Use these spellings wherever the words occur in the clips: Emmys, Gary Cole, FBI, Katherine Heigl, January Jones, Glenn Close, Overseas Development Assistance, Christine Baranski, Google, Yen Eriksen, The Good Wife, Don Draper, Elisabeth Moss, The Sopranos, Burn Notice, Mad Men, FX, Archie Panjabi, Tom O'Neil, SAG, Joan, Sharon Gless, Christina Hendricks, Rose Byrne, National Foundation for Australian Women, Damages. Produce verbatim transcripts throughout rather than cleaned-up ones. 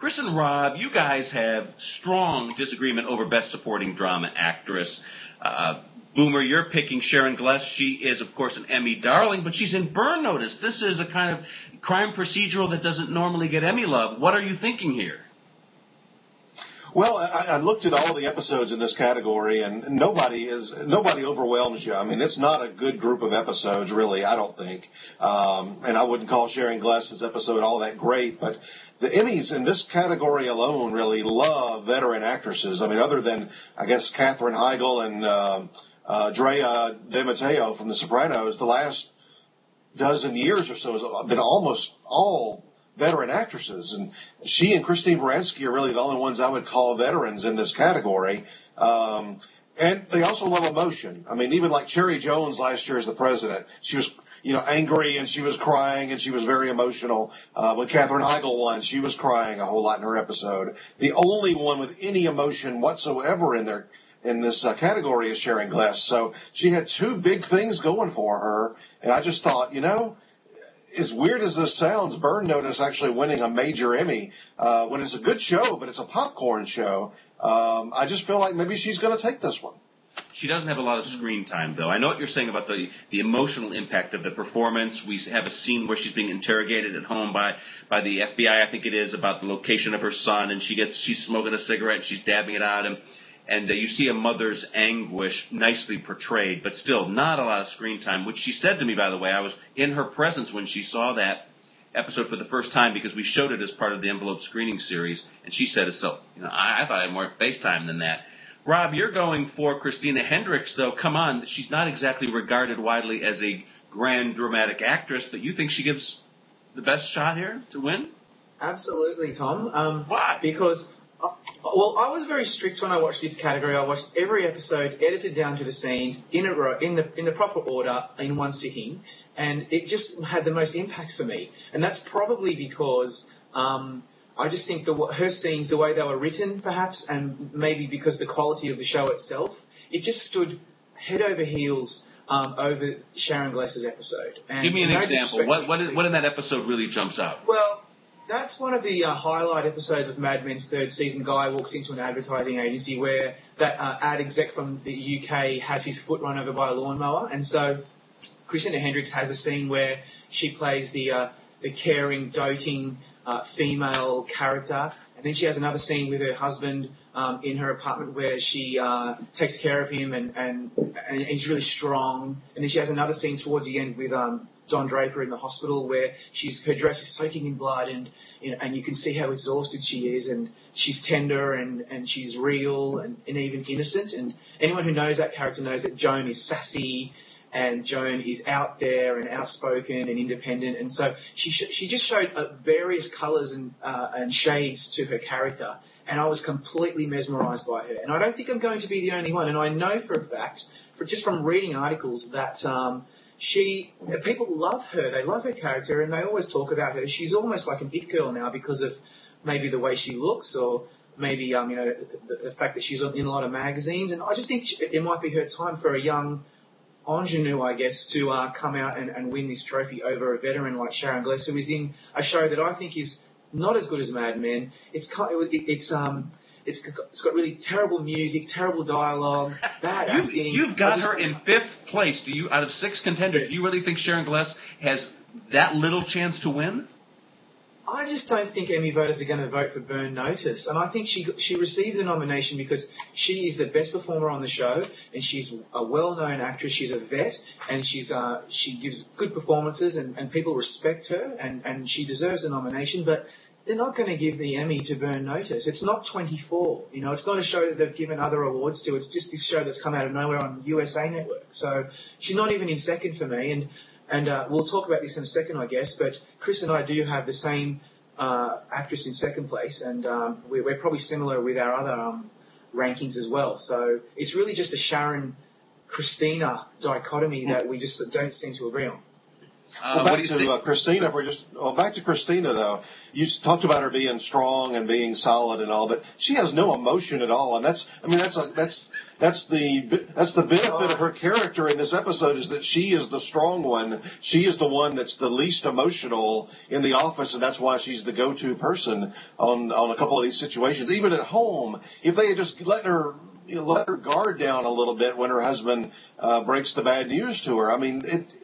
Chris and Rob, you guys have strong disagreement over Best Supporting Drama Actress. Uh, Boomer, you're picking Sharon Gless. She is, of course, an Emmy darling, but she's in Burn Notice. This is a kind of crime procedural that doesn't normally get Emmy love. What are you thinking here? Well, I, I looked at all the episodes in this category, and nobody is nobody overwhelms you. I mean, it's not a good group of episodes, really, I don't think. Um, and I wouldn't call Sharon Gless's episode all that great, but the Emmys in this category alone really love veteran actresses. I mean, other than, I guess, Katherine Heigl and uh, uh, Drea DeMatteo from The Sopranos, the last dozen years or so has been almost all veteran actresses, and she and Christine Baranski are really the only ones I would call veterans in this category. Um, and they also love emotion. I mean, even like Cherry Jones last year as the president, she was, you know, angry and she was crying and she was very emotional. Uh, when Katherine Heigl won, she was crying a whole lot in her episode. The only one with any emotion whatsoever in their in this uh, category is Sharon Gless. So she had two big things going for her, and I just thought, you know, as weird as this sounds, Burn Notice actually winning a major Emmy uh, when it's a good show, but it's a popcorn show. Um, I just feel like maybe she's going to take this one. She doesn't have a lot of screen time, though. I know what you're saying about the, the emotional impact of the performance. We have a scene where she's being interrogated at home by, by the F B I, I think it is, about the location of her son, and she gets she's smoking a cigarette and she's dabbing it out at him. And uh, you see a mother's anguish nicely portrayed, but still not a lot of screen time, which she said to me, by the way. I was in her presence when she saw that episode for the first time because we showed it as part of the Envelope screening series, and she said so. You know, I, I thought I had more FaceTime than that. Rob, you're going for Christina Hendricks, though. Come on. She's not exactly regarded widely as a grand dramatic actress, but you think she gives the best shot here to win? Absolutely, Tom. Um, Why? Because... Well, I was very strict when I watched this category. I watched every episode, edited down to the scenes, in a row, in the in the proper order, in one sitting, and it just had the most impact for me. And that's probably because um, I just think the, her scenes, the way they were written, perhaps, and maybe because the quality of the show itself, it just stood head over heels um, over Sharon Gless's episode. And give me an no example. What what, is, what in that episode really jumps out? Well. That's one of the uh, highlight episodes of Mad Men's third season. Guy walks into an advertising agency where that uh, ad exec from the U K has his foot run over by a lawnmower. And so Christina Hendricks has a scene where she plays the uh, the caring, doting uh, female character. And then she has another scene with her husband um, in her apartment where she uh, takes care of him and, and, and he's really strong. And then she has another scene towards the end with... Um, Don Draper in the hospital where she's her dress is soaking in blood and you know, and you can see how exhausted she is and she's tender and, and she's real and, and even innocent, and anyone who knows that character knows that Joan is sassy and Joan is out there and outspoken and independent, and so she sh- she just showed uh, various colours and uh, and shades to her character, and I was completely mesmerised by her, and I don't think I'm going to be the only one, and I know for a fact, for just from reading articles that um, She, people love her, they love her character, and they always talk about her. She's almost like an it girl now because of maybe the way she looks or maybe, um, you know, the, the fact that she's in a lot of magazines. And I just think it might be her time for a young ingenue, I guess, to uh, come out and, and win this trophy over a veteran like Sharon Gless, who is in a show that I think is not as good as Mad Men. It's, it's, um, It's, it's got really terrible music, terrible dialogue, bad you've, acting. You've got just, her in fifth place. Do you, out of six contenders, yeah. Do you really think Sharon Gless has that little chance to win? I just don't think Emmy voters are going to vote for Burn Notice. And I think she she received the nomination because she is the best performer on the show, and she's a well-known actress. She's a vet, and she's uh, she gives good performances, and, and people respect her, and, and she deserves the nomination. But... they're not going to give the Emmy to Burn Notice. It's not twenty-four. You know, it's not a show that they've given other awards to. It's just this show that's come out of nowhere on U S A Network. So she's not even in second for me. And and uh, we'll talk about this in a second, I guess. But Chris and I do have the same uh, actress in second place. And um, we're, we're probably similar with our other um, rankings as well. So it's really just a Sharon-Christina dichotomy that we just don't seem to agree on. Uh, well, back to uh, Christina. If we're just well, back to Christina though. You talked about her being strong and being solid and all, but she has no emotion at all, and that's I mean that's a, that's that's the that's the benefit of her character in this episode is that she is the strong one. She is the one that's the least emotional in the office, and that's why she's the go-to person on on a couple of these situations. Even at home, if they had just let her. You let her guard down a little bit when her husband uh, breaks the bad news to her. I mean, it,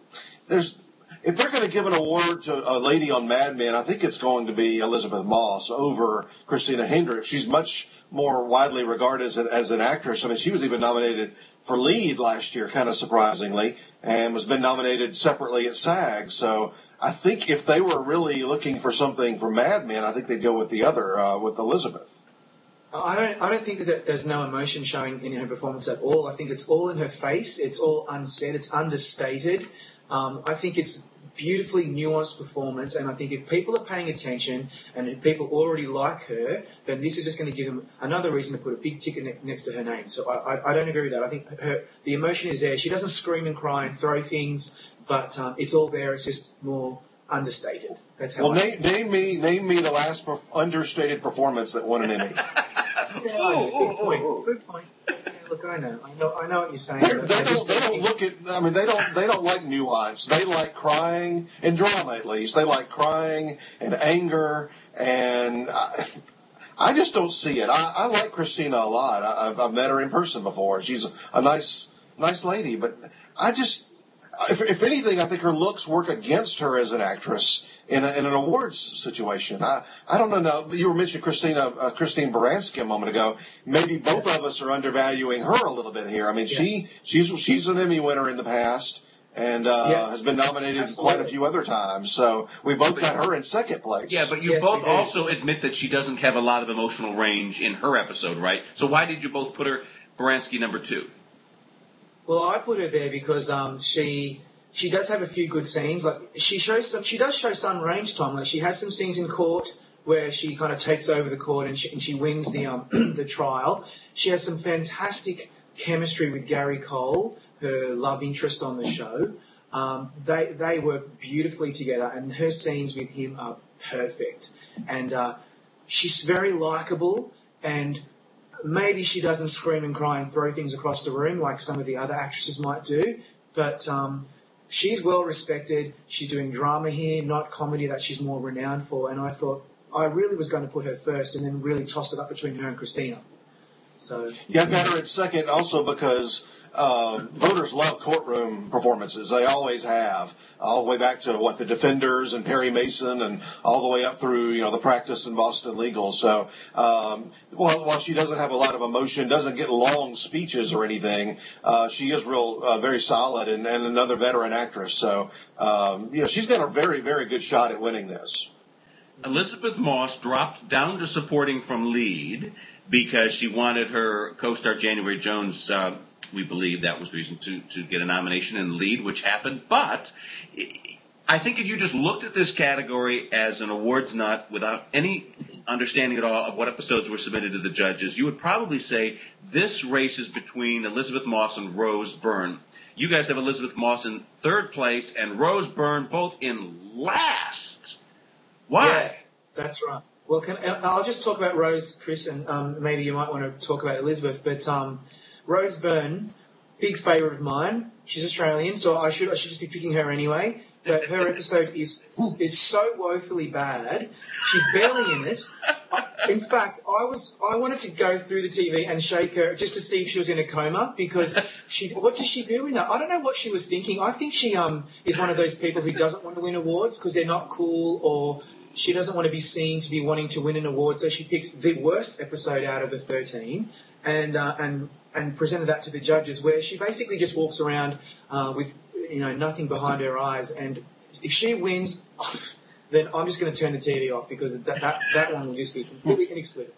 there's if they're going to give an award to a lady on Mad Men, I think it's going to be Elisabeth Moss over Christina Hendricks. She's much more widely regarded as an, as an actress. I mean, she was even nominated for lead last year, kind of surprisingly, and was been nominated separately at SAG. So I think if they were really looking for something for Mad Men, I think they'd go with the other, uh, with Elizabeth. I don't. I don't think that there's no emotion showing in her performance at all. I think it's all in her face. It's all unsaid. It's understated. Um, I think it's beautifully nuanced performance, and I think if people are paying attention and if people already like her, then this is just going to give them another reason to put a big ticket ne- next to her name. So I, I, I don't agree with that. I think her the emotion is there. She doesn't scream and cry and throw things, but um, it's all there. It's just more. Understated. That's how. Well, name, name me, name me the last perf- understated performance that won an Emmy. yeah, ooh, good point. Ooh, ooh. Good point. Yeah, look, I know, I know, I know what you're saying. They, they, don't, they don't look at. I mean, they don't. They don't like nuance. They like crying and drama. At least they like crying and anger. And I, I just don't see it. I, I like Christina a lot. I, I've, I've met her in person before. She's a nice, nice lady. But I just. If, if anything, I think her looks work against her as an actress in, a, in an awards situation. I, I don't know. Now, you were mentioning Christina, uh, Christine Baranski a moment ago. Maybe both of us are undervaluing her a little bit here. I mean, yeah. she she's she's an Emmy winner in the past and uh, yeah. has been nominated Absolutely. quite a few other times. So we both got her in second place. Yeah, but you yes, both also admit that she doesn't have a lot of emotional range in her episode, right? So why did you both put her Baranski number two? Well, I put her there because um, she she does have a few good scenes. Like she shows some, she does show some range, Tom. Like she has some scenes in court where she kind of takes over the court and she, and she wins the um the trial. She has some fantastic chemistry with Gary Cole, her love interest on the show. Um, they they work beautifully together, and her scenes with him are perfect. And uh, she's very likable and. Maybe she doesn't scream and cry and throw things across the room like some of the other actresses might do, but um, she's well respected. She's doing drama here, not comedy that she's more renowned for, and I thought I really was going to put her first and then really toss it up between her and Christina. So Yeah, I got her at second also because uh, voters love courtroom performances. They always have, all the way back to, what, the Defenders and Perry Mason and all the way up through, you know, the practice in Boston Legal. So um, while, while she doesn't have a lot of emotion, doesn't get long speeches or anything, uh, she is real, uh, very solid and, and another veteran actress. So, um, you know, she's got a very, very good shot at winning this. Elisabeth Moss dropped down to supporting from lead because she wanted her co-star January Jones, uh, we believe that was the reason to, to get a nomination in lead, which happened. But I think if you just looked at this category as an awards nut without any understanding at all of what episodes were submitted to the judges, you would probably say this race is between Elisabeth Moss and Rose Byrne. You guys have Elisabeth Moss in third place and Rose Byrne both in last. Why? Yeah, that's right. Well, can, I'll just talk about Rose, Chris, and um, maybe you might want to talk about Elizabeth. But um, Rose Byrne, big favourite of mine. She's Australian, so I should I should just be picking her anyway. But her episode is is so woefully bad. She's barely in it. I, in fact, I was I wanted to go through the T V and shake her just to see if she was in a coma because she what does she do in that? I don't know what she was thinking. I think she um is one of those people who doesn't want to win awards because they're not cool or. She doesn't want to be seen to be wanting to win an award, so she picked the worst episode out of the thirteen and uh, and and presented that to the judges, where she basically just walks around uh, with you know nothing behind her eyes. And if she wins, then I'm just going to turn the T V off because that that, that one will just be completely inexplicable.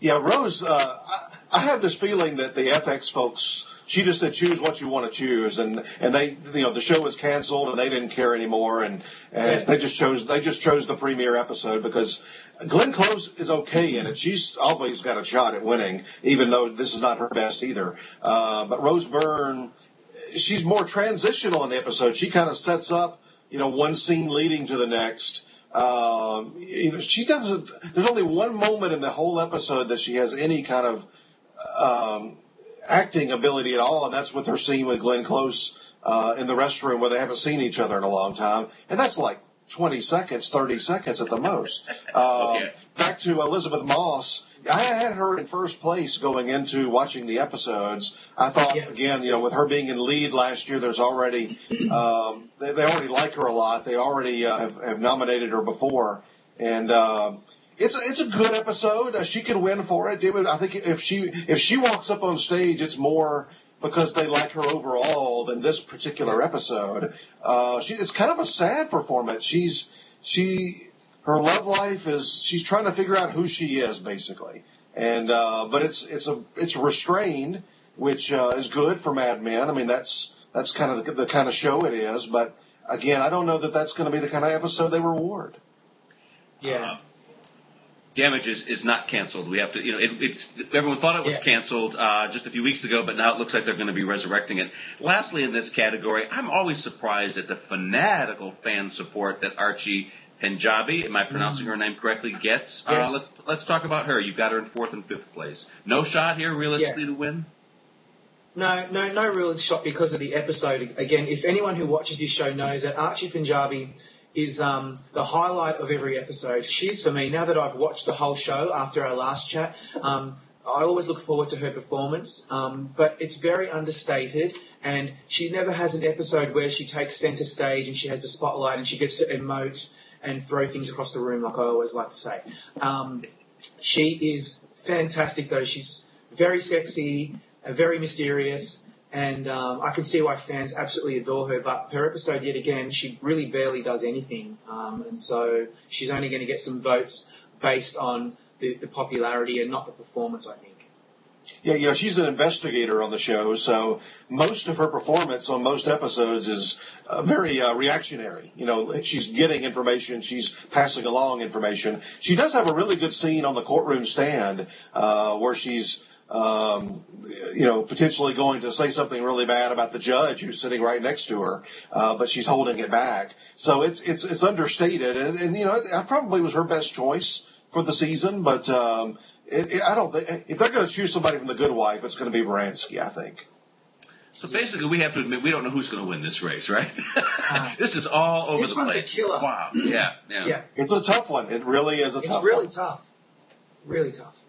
Yeah, Rose, uh, I, I have this feeling that the F X folks. She just said, choose what you want to choose, and, and they, you know, the show was canceled, and they didn't care anymore, and, and they just chose they just chose the premiere episode because Glenn Close is okay in it. She's always got a shot at winning, even though this is not her best either. Uh, but Rose Byrne, she's more transitional in the episode. She kind of sets up you know, one scene leading to the next. Um, you know, she doesn't. There's only one moment in the whole episode that she has any kind of um, acting ability at all, and that's with her scene with Glenn Close uh, in the restroom where they haven't seen each other in a long time, and that's like twenty seconds, thirty seconds at the most. Uh, okay. Back to Elisabeth Moss. I had her in first place going into watching the episodes. I thought, yeah, again, you know, with her being in lead last year, there's already um, they, they already like her a lot. They already uh, have, have nominated her before, and uh, it's it's a good episode. Uh, she could win for it. I think if she if she walks up on stage, it's more because they like her overall than this particular episode. Uh, she it's kind of a sad performance. She's she. Her love life is she's trying to figure out who she is, basically, and uh, but it's it's a it's restrained, which uh, is good for Mad Men. I mean, that's that's kind of the, the kind of show it is. But again, I don't know that that's going to be the kind of episode they reward. Yeah, uh, Damages is not canceled. We have to, you know, it, it's everyone thought it was yeah. canceled uh, just a few weeks ago, but now it looks like they're going to be resurrecting it. Lastly, in this category, I'm always surprised at the fanatical fan support that Archie Panjabi, am I pronouncing her name correctly, gets? Yes. Uh, let's, let's talk about her. You've got her in fourth and fifth place. No shot here, realistically, yeah. to win? No, no, no real shot because of the episode. Again, if anyone who watches this show knows that Archie Panjabi is um, the highlight of every episode. She's, for me, now that I've watched the whole show after our last chat, um, I always look forward to her performance, um, but it's very understated, and she never has an episode where she takes center stage and she has the spotlight and she gets to emote and throw things across the room, like I always like to say. Um, she is fantastic, though. She's very sexy, very mysterious, and um, I can see why fans absolutely adore her. But her episode, yet again, she really barely does anything, um, and so she's only going to get some votes based on the, the popularity and not the performance, I think. Yeah, you know, she's an investigator on the show, so most of her performance on most episodes is uh, very uh, reactionary. You know, she's getting information, she's passing along information. She does have a really good scene on the courtroom stand uh, where she's, um, you know, potentially going to say something really bad about the judge who's sitting right next to her, uh, but she's holding it back. So it's it's it's understated, and, and you know, it, it probably was her best choice for the season, but um, it, it, I don't think if they're going to choose somebody from The Good Wife, it's going to be Baranski, I think. So basically, we have to admit we don't know who's going to win this race, right? Uh, this is all over the place. This one's a killer. Wow. Yeah, yeah. Yeah. It's a tough one. It really is a it's tough. It's really one. tough. Really tough.